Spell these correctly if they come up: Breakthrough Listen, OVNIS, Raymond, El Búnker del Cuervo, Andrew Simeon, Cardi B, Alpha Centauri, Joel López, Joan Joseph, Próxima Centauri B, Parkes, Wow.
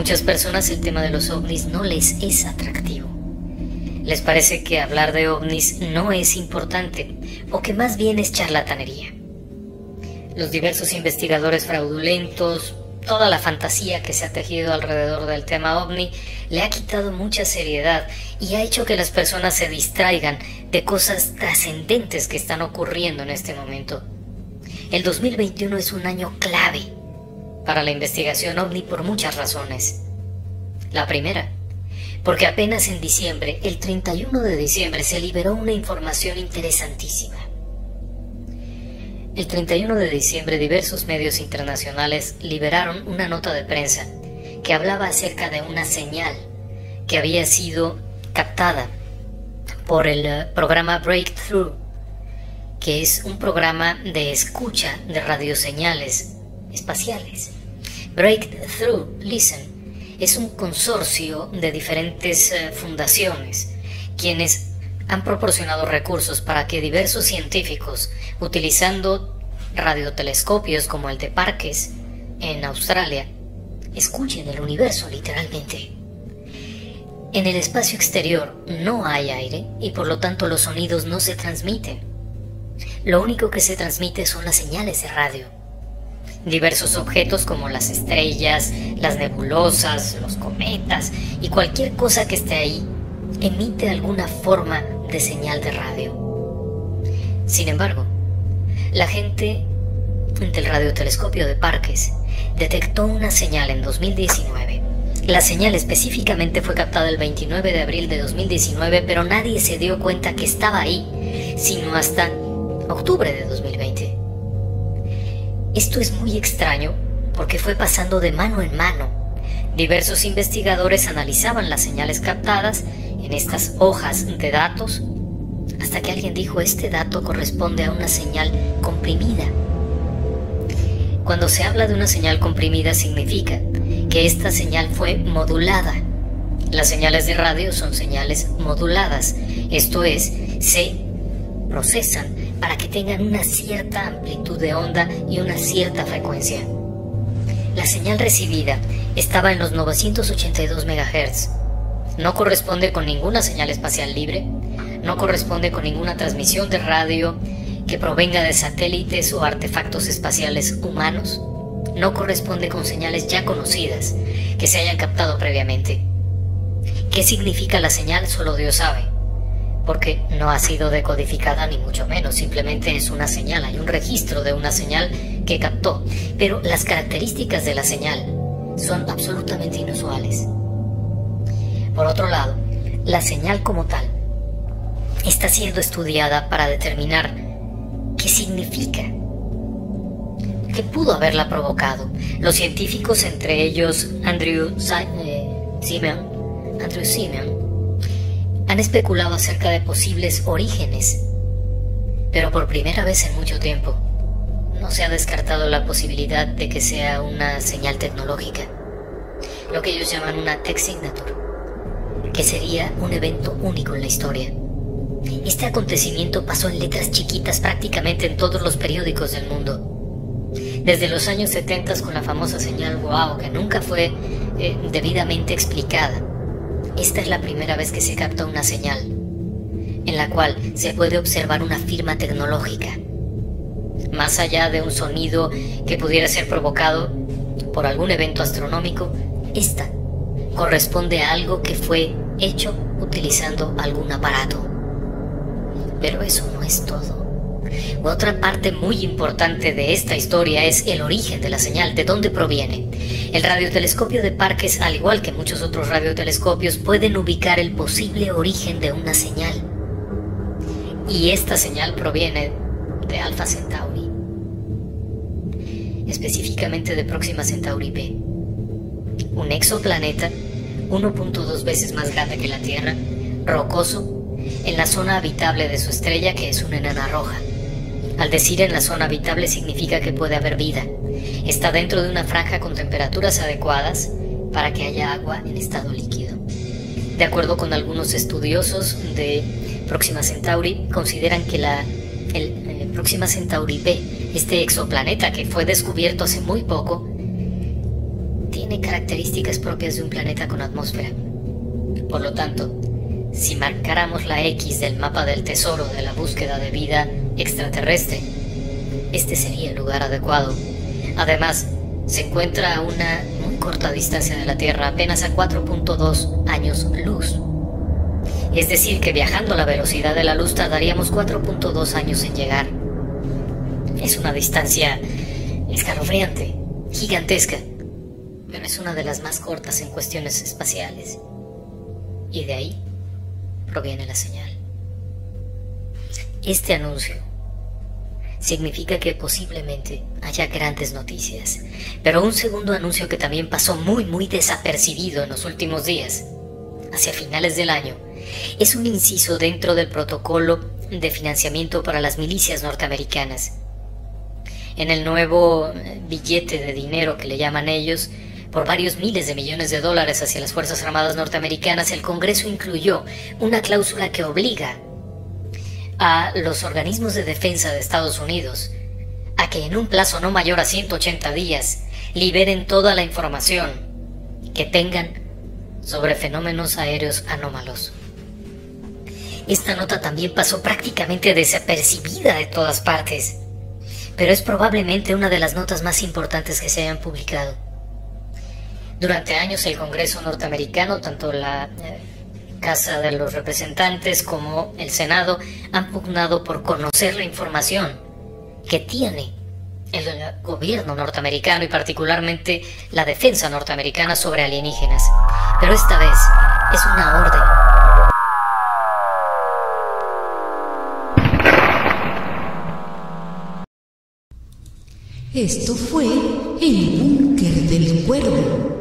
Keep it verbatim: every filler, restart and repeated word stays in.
muchas personas el tema de los ovnis no les es atractivo. Les parece que hablar de ovnis no es importante, o que más bien es charlatanería. Los diversos investigadores fraudulentos, toda la fantasía que se ha tejido alrededor del tema ovni, le ha quitado mucha seriedad y ha hecho que las personas se distraigan de cosas trascendentes que están ocurriendo en este momento. El dos mil veintiuno es un año clave para la investigación ovni por muchas razones. La primera, porque apenas en diciembre, el treinta y uno de diciembre, se liberó una información interesantísima. El treinta y uno de diciembre diversos medios internacionales liberaron una nota de prensa que hablaba acerca de una señal que había sido captada por el programa Breakthrough, que es un programa de escucha de radioseñales espaciales. Breakthrough Listen es un consorcio de diferentes fundaciones quienes han proporcionado recursos para que diversos científicos, utilizando radiotelescopios como el de Parkes en Australia, escuchen el universo literalmente. En el espacio exterior no hay aire y por lo tanto los sonidos no se transmiten. Lo único que se transmite son las señales de radio. Diversos objetos como las estrellas, las nebulosas, los cometas y cualquier cosa que esté ahí emite alguna forma de señal de radio. Sin embargo, la gente del radiotelescopio de Parkes detectó una señal en dos mil diecinueve. La señal específicamente fue captada el veintinueve de abril de dos mil diecinueve, pero nadie se dio cuenta que estaba ahí, sino hasta octubre de dos mil veinte. Esto es muy extraño porque fue pasando de mano en mano. Diversos investigadores analizaban las señales captadas en estas hojas de datos, hasta que alguien dijo: este dato corresponde a una señal comprimida. Cuando se habla de una señal comprimida, significa que esta señal fue modulada. Las señales de radio son señales moduladas, esto es, se procesan para que tengan una cierta amplitud de onda y una cierta frecuencia. La señal recibida estaba en los novecientos ochenta y dos megahertz. No corresponde con ninguna señal espacial libre, no corresponde con ninguna transmisión de radio que provenga de satélites o artefactos espaciales humanos, no corresponde con señales ya conocidas que se hayan captado previamente. ¿Qué significa la señal? Solo Dios sabe, porque no ha sido decodificada ni mucho menos, simplemente es una señal, hay un registro de una señal que captó, pero las características de la señal son absolutamente inusuales. Por otro lado, la señal como tal está siendo estudiada para determinar qué significa, qué pudo haberla provocado. Los científicos, entre ellos Andrew Simeon, Andrew Simeon, han especulado acerca de posibles orígenes, pero por primera vez en mucho tiempo no se ha descartado la posibilidad de que sea una señal tecnológica, lo que ellos llaman una tech signature, que sería un evento único en la historia. Este acontecimiento pasó en letras chiquitas prácticamente en todos los periódicos del mundo. Desde los años setenta con la famosa señal Wow, que nunca fue eh, debidamente explicada. Esta es la primera vez que se capta una señal, en la cual se puede observar una firma tecnológica. Más allá de un sonido que pudiera ser provocado por algún evento astronómico, esta corresponde a algo que fue hecho utilizando algún aparato. Pero eso no es todo. Otra parte muy importante de esta historia es el origen de la señal, de dónde proviene. El radiotelescopio de Parkes, al igual que muchos otros radiotelescopios, pueden ubicar el posible origen de una señal. Y esta señal proviene de Alpha Centauri, específicamente de Próxima Centauri B, un exoplaneta uno punto dos veces más grande que la Tierra, rocoso, en la zona habitable de su estrella, que es una enana roja. Al decir en la zona habitable significa que puede haber vida. Está dentro de una franja con temperaturas adecuadas para que haya agua en estado líquido. De acuerdo con algunos estudiosos de Próxima Centauri, consideran que la el, el Próxima Centauri B, este exoplaneta que fue descubierto hace muy poco, tiene características propias de un planeta con atmósfera. Por lo tanto, si marcáramos la X del mapa del tesoro de la búsqueda de vida extraterrestre, este sería el lugar adecuado. Además, se encuentra a una muy corta distancia de la Tierra, apenas a cuatro punto dos años luz. Es decir, que viajando a la velocidad de la luz tardaríamos cuatro punto dos años en llegar. Es una distancia escalofriante, gigantesca, pero es una de las más cortas en cuestiones espaciales. Y de ahí proviene la señal. Este anuncio significa que posiblemente haya grandes noticias, pero un segundo anuncio que también pasó muy muy desapercibido en los últimos días, hacia finales del año, es un inciso dentro del protocolo de financiamiento para las milicias norteamericanas. En el nuevo billete de dinero que le llaman ellos, por varios miles de millones de dólares hacia las Fuerzas Armadas norteamericanas, el Congreso incluyó una cláusula que obliga a los organismos de defensa de Estados Unidos a que en un plazo no mayor a ciento ochenta días liberen toda la información que tengan sobre fenómenos aéreos anómalos. Esta nota también pasó prácticamente desapercibida de todas partes, pero es probablemente una de las notas más importantes que se hayan publicado. Durante años el Congreso norteamericano, tanto la eh, Casa de los Representantes como el Senado, han pugnado por conocer la información que tiene el gobierno norteamericano y particularmente la defensa norteamericana sobre alienígenas. Pero esta vez es una orden. Esto fue El Búnker del Cuervo.